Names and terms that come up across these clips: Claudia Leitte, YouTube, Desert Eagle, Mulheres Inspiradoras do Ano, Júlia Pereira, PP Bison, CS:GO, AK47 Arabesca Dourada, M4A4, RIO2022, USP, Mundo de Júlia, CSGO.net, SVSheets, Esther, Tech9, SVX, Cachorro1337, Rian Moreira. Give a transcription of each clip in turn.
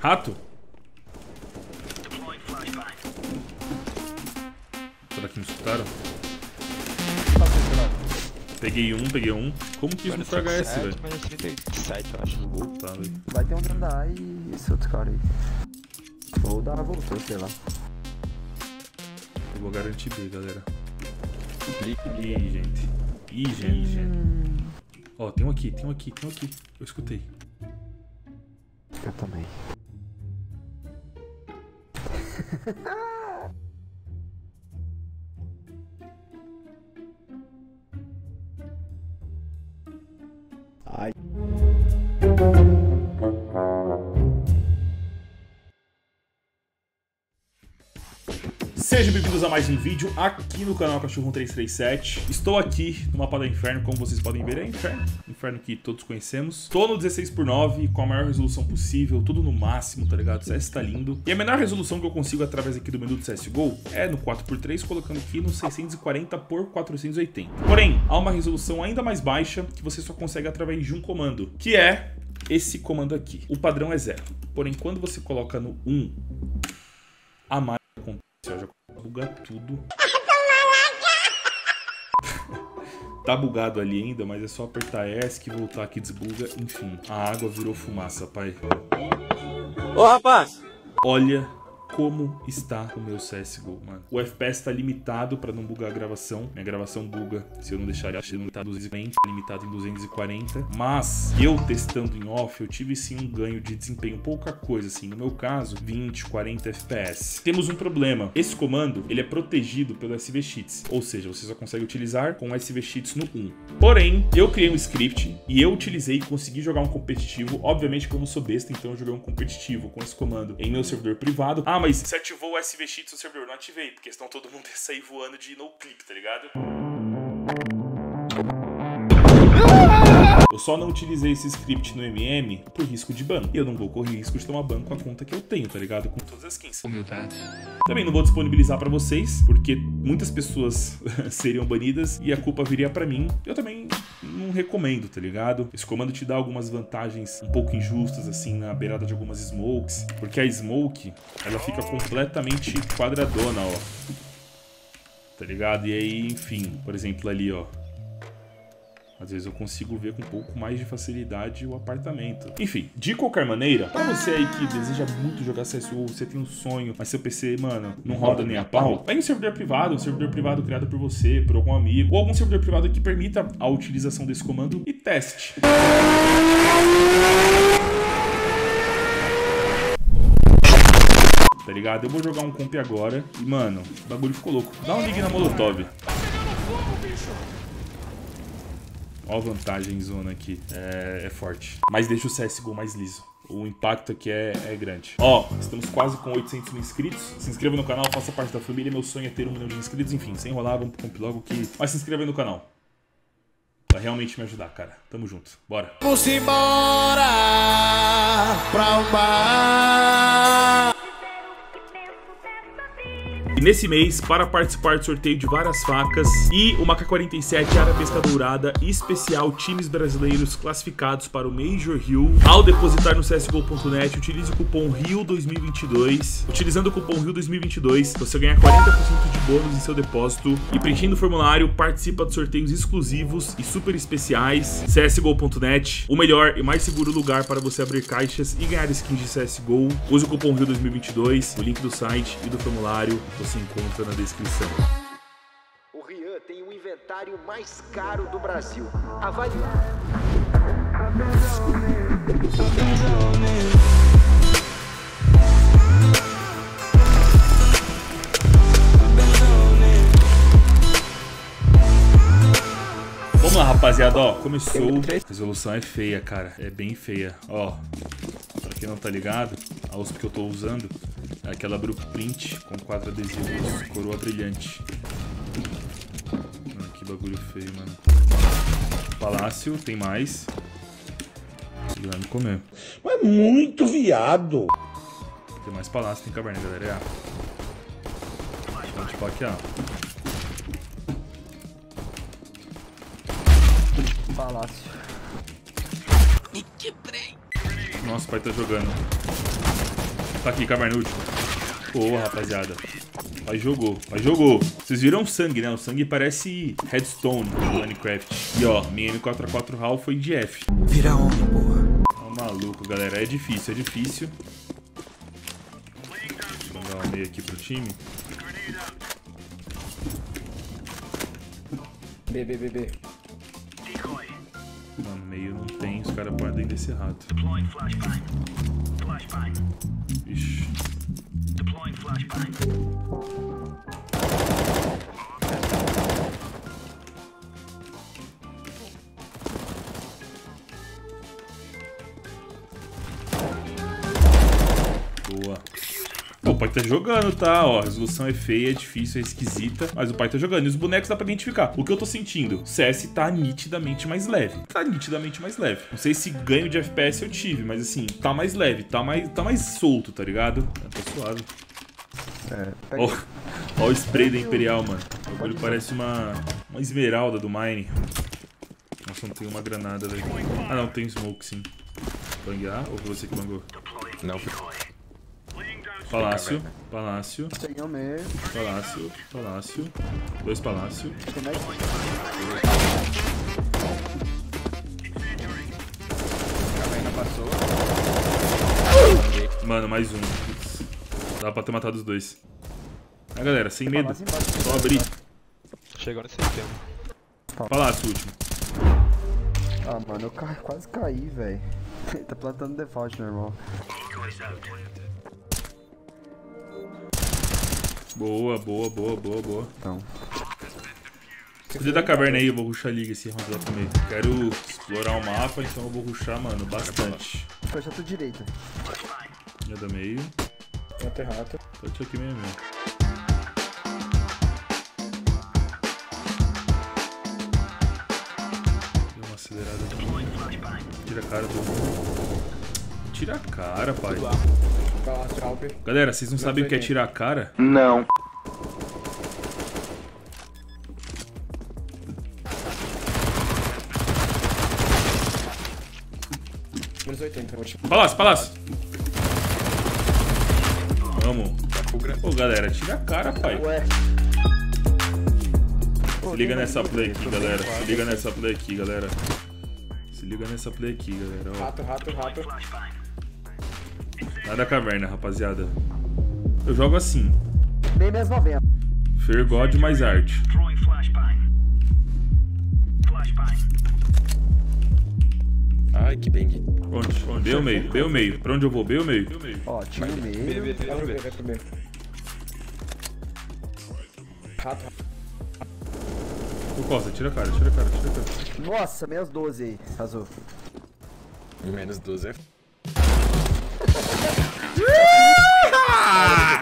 Rato? Será que me escutaram? Peguei um. Como que isso não foi HS, velho? Eu acho. Tá, vai ter um dentro da A e esse outro cara aí. Ou da A voltou, sei lá. Eu vou garantir B, galera. Ih, gente. Ó, tem um aqui. Eu escutei. Eu também. Ai. Sejam bem-vindos a mais um vídeo aqui no canal Cachorro1337. Estou aqui no mapa do inferno, como vocês podem ver, é inferno. Inferno que todos conhecemos. Estou no 16:9, com a maior resolução possível, tudo no máximo, tá ligado? O CS tá lindo. E a menor resolução que eu consigo através aqui do menu do CSGO é no 4x3, colocando aqui no 640x480. Porém, há uma resolução ainda mais baixa que você só consegue através de um comando, que é esse comando aqui. O padrão é 0. Porém, quando você coloca no 1, a mais acontece. Buga tudo. Tá bugado ali ainda, mas é só apertar ESC que voltar aqui, desbuga, enfim. A água virou fumaça, pai. Ô, rapaz! Olha como está o meu CSGO, mano. O FPS tá limitado pra não bugar a gravação. Minha gravação buga se eu não deixar ele limitado em 220, limitado em 240. Mas eu testando em off, eu tive sim um ganho de desempenho, pouca coisa assim. No meu caso, 20, 40 FPS. Temos um problema. Esse comando, ele é protegido pelo SVSheets. Ou seja, você só consegue utilizar com SVSheets no 1. Porém, eu criei um script e eu utilizei e consegui jogar um competitivo. Obviamente que eu não sou besta, então eu joguei um competitivo com esse comando em meu servidor privado. Ah, mas se ativou o SVX do servidor, não ativei, porque senão todo mundo ia sair voando de no-click, tá ligado? Eu só não utilizei esse script no MM por risco de ban. E eu não vou correr risco de tomar ban com a conta que eu tenho, tá ligado? Com todas as skins. Humildade. Também não vou disponibilizar pra vocês, porque muitas pessoas seriam banidas e a culpa viria pra mim. Eu também não recomendo, tá ligado? Esse comando te dá algumas vantagens um pouco injustas, assim, na beirada de algumas smokes. Porque a smoke, ela fica completamente quadradona, ó. Tá ligado? E aí, enfim, por exemplo, ali, ó. Às vezes eu consigo ver com um pouco mais de facilidade o apartamento. Enfim, de qualquer maneira, pra você aí que deseja muito jogar CSGO, você tem um sonho, mas seu PC, mano, não roda nem a pau, vai em um servidor privado criado por você, por algum amigo, ou algum servidor privado que permita a utilização desse comando e teste. Tá ligado? Eu vou jogar um comp agora e, mano, o bagulho ficou louco. Dá um ligue na Molotov. Tá pegando fogo, bicho! Ó a vantagem zona aqui, é forte. Mas deixa o CSGO mais liso. O impacto aqui é grande. Ó, estamos quase com 800 mil inscritos. Se inscreva no canal, faça parte da família. Meu sonho é ter 1 milhão de inscritos. Enfim, sem enrolar, vamos pro comp logo que... Mas se inscreva aí no canal. Vai realmente me ajudar, cara. Tamo junto, bora. Vamos embora pra um bar. E nesse mês, para participar do sorteio de várias facas e uma AK47 Arabesca Dourada especial times brasileiros classificados para o Major Rio, ao depositar no CSGO.net, utilize o cupom RIO2022. Utilizando o cupom RIO2022, você ganha 40% de bônus em seu depósito e, preenchendo o formulário, participa de sorteios exclusivos e super especiais. CSGO.net, o melhor e mais seguro lugar para você abrir caixas e ganhar skins de CSGO. Use o cupom RIO2022, o link do site e do formulário você encontra na descrição. O Rian tem o inventário mais caro do Brasil. Avalie. Vamos lá, rapaziada, ó, começou. A resolução é feia, cara, é bem feia, ó. Pra quem não tá ligado, a USP que eu tô usando, aquela Brook Print com 4 adesivos, coroa brilhante. Mano, que bagulho feio, mano. Palácio, tem mais. Ele vai me comer. Mas muito viado! Tem mais palácio, tem caverna, galera. É A. Então, tipo, aqui, ó. Palácio. Nossa, o pai tá jogando. Tá aqui, Cabarnucci. Boa, rapaziada. Pai jogou, pai jogou. Vocês viram o sangue, né? O sangue parece Redstone do Minecraft. E ó, minha M4A4 Hall foi de F. Vira onda, porra. Tá maluco, galera. É difícil, é difícil. Vou mandar um meio aqui pro time. B, B, B, B. Mano, meio não tem. Os caras podem descer rato. Ixi. Boa. O pai tá jogando, tá? Ó, a resolução é feia, é difícil, é esquisita, mas o pai tá jogando. E os bonecos dá pra identificar. O que eu tô sentindo? O CS tá nitidamente mais leve. Tá nitidamente mais leve. Não sei se ganho de FPS eu tive, mas assim, tá mais leve, tá mais solto, tá ligado? Tá suave. É, tá ó, ó o spray da Imperial, mano. O bagulho parece uma esmeralda do Mine. Nossa, não tem uma granada, velho. Ah, não, tem smoke, sim. Banguear? Ou foi você que bangou? Não, foi. Palácio, palácio, palácio, palácio, dois palácio. Mano, mais um. Dá pra ter matado os dois. Ah, galera, sem medo. Só abrir. Chegou nesse tempo. Palácio, último. Ah, mano, eu quase caí, velho. Tá plantando default, meu irmão. Boa, boa, boa, boa, boa. Então. Podia da caverna aí, eu vou rushar a liga esse round lá também. Quero explorar o mapa, então eu vou rushar, mano, bastante. Fecha a tua direita. Já da meio. Rato é rato. Tô aqui mesmo. Deu uma acelerada aqui. Tira a cara do. Tira a cara, pai. Galera, vocês não sabem o que é tirar a cara? Não. Menos 80, palácio, palácio. Vamos. Pô, galera, tira a cara, pai. Se liga nessa play aqui, galera. Se liga nessa play aqui, galera. Se liga nessa play aqui, galera. Rato, rato, rato. Nada caverna, rapaziada. Eu jogo assim. Bem mesmo a venda. Fear God mais arte. Ai, que bang. Onde? Deu meio, deu meio. Pra onde eu vou? Deu meio. Ó, tira o meio. Vai pro B, vai pro B. Rato. O Costa, tira a cara, tira a cara, tira a cara. Nossa, menos 12 aí, azul. Menos 12 é...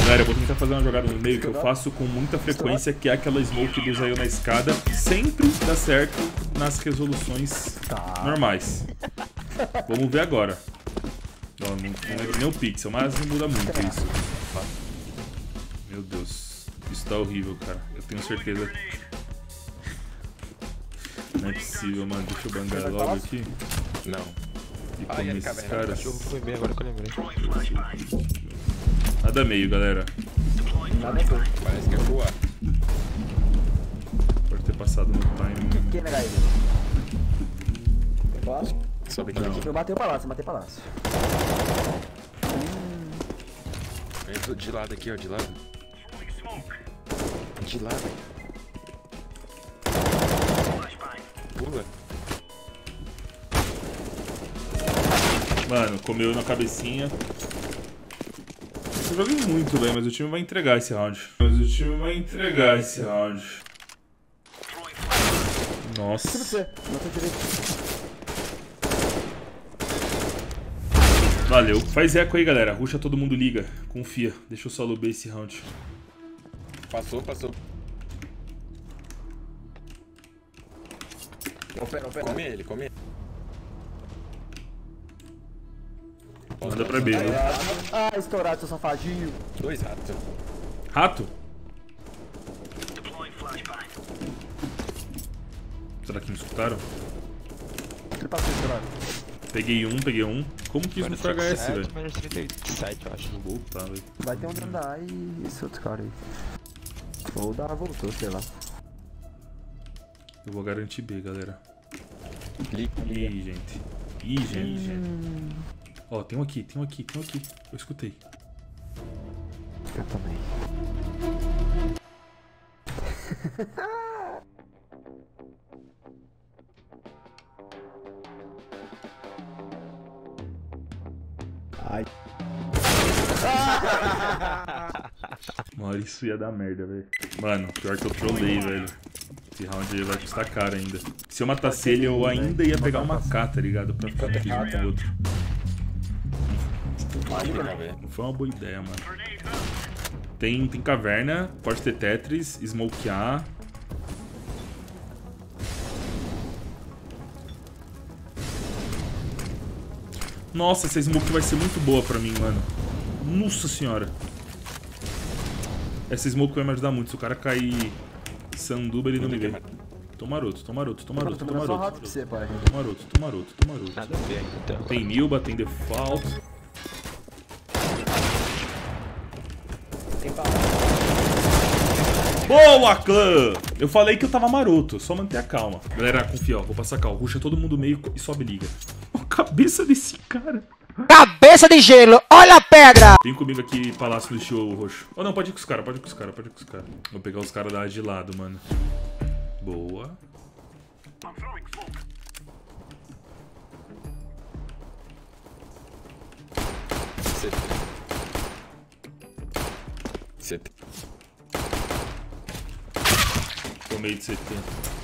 Galera, eu vou tentar fazer uma jogada no meio que eu faço com muita frequência, que é aquela smoke do Zayo na escada. Sempre dá certo nas resoluções normais. Vamos ver agora. Não, não é nem o pixel, mas não muda muito isso. Meu Deus, isso tá horrível, cara. Eu tenho certeza. Não é possível, mano. Deixa eu bangar logo aqui. Não. E ai, esses caverna, caras. O cachorro foi bem agora que eu lembrei. Nada meio, galera. Nada meio. Parece que é boa. Pode ter passado no time. Quem negar ele? Tem palácio? Sobe aqui. Eu matei o palácio, matei o palácio. De lado aqui, ó, de lado. De lado. Pula. Mano, comeu na cabecinha. Eu joguei muito bem, mas o time vai entregar esse round. Nossa. Valeu. Faz eco aí, galera. Ruxa, todo mundo liga. Confia. Deixa eu só lobar esse round. Passou, passou. Come ele, come ele. Manda pra B, né? Ah, estourado, seu safadinho. Dois ratos. Rato? Será que me escutaram? Ele passou estourado. Peguei um. Como que isso não foi HS, velho? Eu acho, no gol. Tá, velho. Vai ter um dentro da A e esse outro cara aí. Ou da A voltou, sei lá. Eu vou garantir B, galera. Ih, gente. Ih, gente. Ó, tem um aqui. Eu escutei. Eu também. Ai. Mano, isso ia dar merda, velho. Mano, pior que eu trolei, velho. Esse round aí vai custar caro ainda. Se eu matasse ele, eu ainda ia pegar uma AK, tá ligado? Pra ficar aqui junto com o outro. Não foi uma boa ideia, mano. Tem caverna, pode ter Tetris, smokear. Nossa, essa smoke vai ser muito boa pra mim, mano. Nossa senhora. Essa smoke vai me ajudar muito. Se o cara cair sanduba, ele não me vê. Tô maroto. Nada bem, então. Tem Nilba, tem default. Boa, clã! Eu falei que eu tava maroto, só manter a calma. Galera, confia, ó, vou passar calma. Ruxa todo mundo meio e sobe liga. Ó, cabeça desse cara. Cabeça de gelo, olha a pedra! Vem comigo aqui, Palácio do Show Roxo. Oh, não, pode ir com os caras. Vou pegar os caras da A de lado, mano. Boa. CT. Tomei de CT.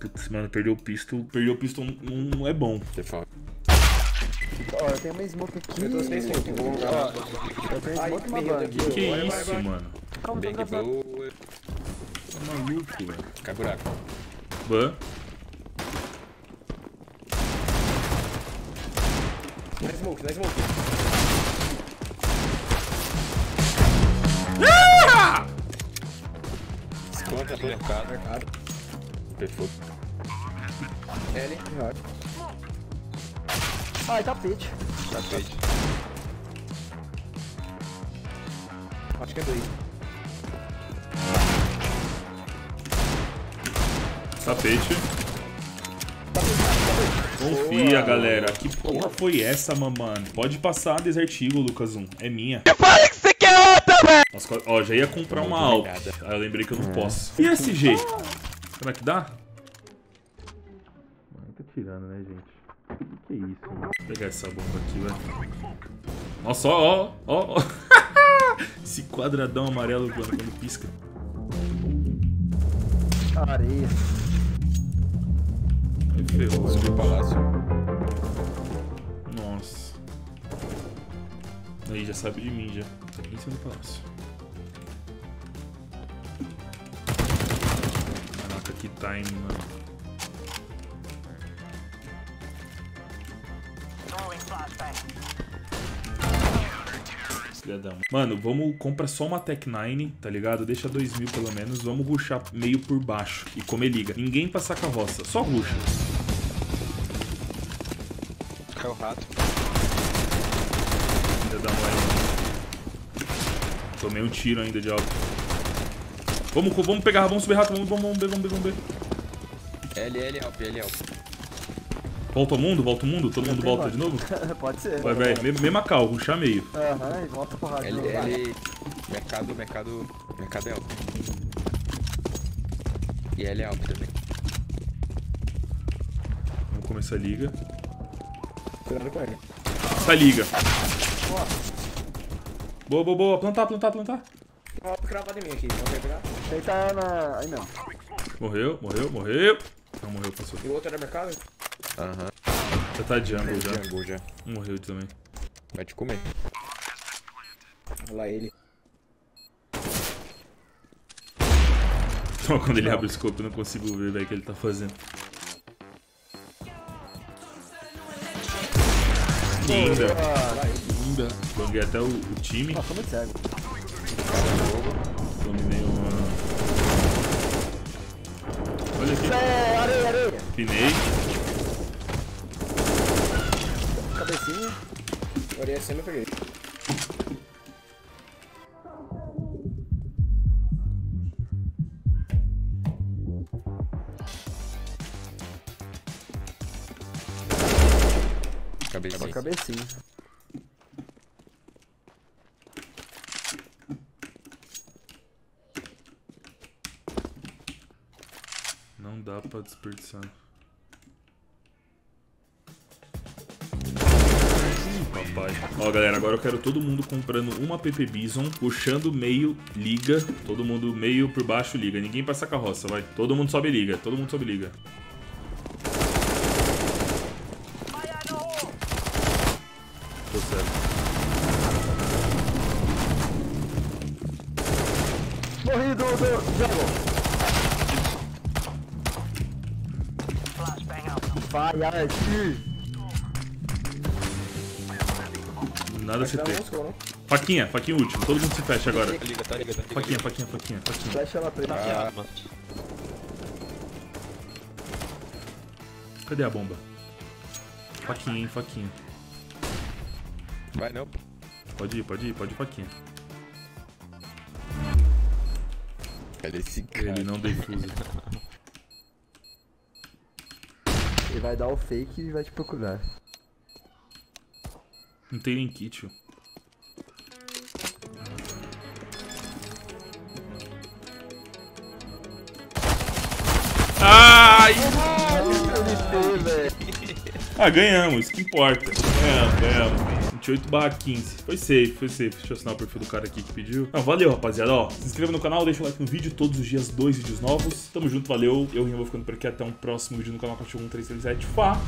Putz, mano, perdeu o pistol. Perdeu o pistol não é bom. Ó, eu tenho uma smoke aqui. Eu tô sem smoke. Eu tenho smoke e uma bang. Que isso, mano? Calma, bang blow. Tá maluco, velho. Cai buraco. Ban. Dá smoke. Esconda do mercado. Perfeito. L. Ai, tapete. Acho que é dois. Tapete. Confia, boa, galera. Boa. Que porra foi essa, mamãe? Pode passar, Desert Eagle, Lucas 1. É minha. Eu falei que você quer outra, velho! Nossa, ó, já ia comprar uma alta. Aí eu lembrei que eu não posso. E esse G? Será que dá? Mano, tá tirando, né, gente? O que é isso, mano? Vou pegar essa bomba aqui, velho. Nossa, ó. Esse quadradão amarelo, mano, quando pisca. Areia. Ferrou, subiu o palácio. Nossa. Aí já sabe de mim, já. Tá aqui em cima do palácio. Caraca, que time, mano. Mano, vamos comprar só uma Tech9, tá ligado? Deixa 2.000 pelo menos. Vamos rushar meio por baixo e comer liga. Ninguém passar carroça, só rusha. Caiu o rato. Tomei um tiro ainda de algo. Vamos pegar, vamos subir rato. Vamos ver. L help. Volta o mundo? Todo mundo volta de novo? Pode ser. Vai, velho. Mesma cal, ruxar meio. Aham, e volta pro rádio. L. Mercado é alto. E L é alto também. Vamos começar a liga. Cuidado com ele. Tá liga. Boa. Plantar. Ó, cravado em mim aqui. Vamos pegar. Ele tá na... Aí não. Morreu. Não morreu, passou. E o outro era mercado? Aham. Já tá jungle já. Morreu também. Vai te comer. Olha lá ele. Só quando ele abre o scope eu não consigo ver, velho, o que ele tá fazendo. Linda. Banguei até o time. Nossa, como é cego. Dominei uma... Olha aqui. Pinei. pouquinho. Orei a cena e peguei. Cabecinha. É cabecinha. Não dá pra desperdiçar. Papai. Ó galera, agora eu quero todo mundo comprando uma PP Bison, puxando meio, liga, todo mundo meio por baixo, liga, ninguém passa a carroça, vai. Todo mundo sobe liga, todo mundo sobe liga. Tô certo. Morri do... Vai, aqui! Nada se tem. Faquinha, faquinha última. Todo mundo se fecha agora. Faquinha, faquinha, faquinha, faquinha. Fecha ela pra ele. Cadê a bomba? Faquinha, hein, faquinha. Vai não. Pode ir, pode ir, pode ir, faquinha. Cadê esse cara? Ele não defusa. Ele vai dar o fake e vai te procurar. Não tem nem kit, tio. Ai! Ah, ganhamos, isso que importa. Ganhamos, ganhamos. 28/15. Foi safe, foi safe. Deixa eu assinar o perfil do cara aqui que pediu. Não, valeu, rapaziada. Ó, se inscreva no canal, deixa o like no vídeo. Todos os dias, 2 vídeos novos. Tamo junto, valeu. Eu vou ficando por aqui. Até um próximo vídeo no canal Cachorro1337. Fá!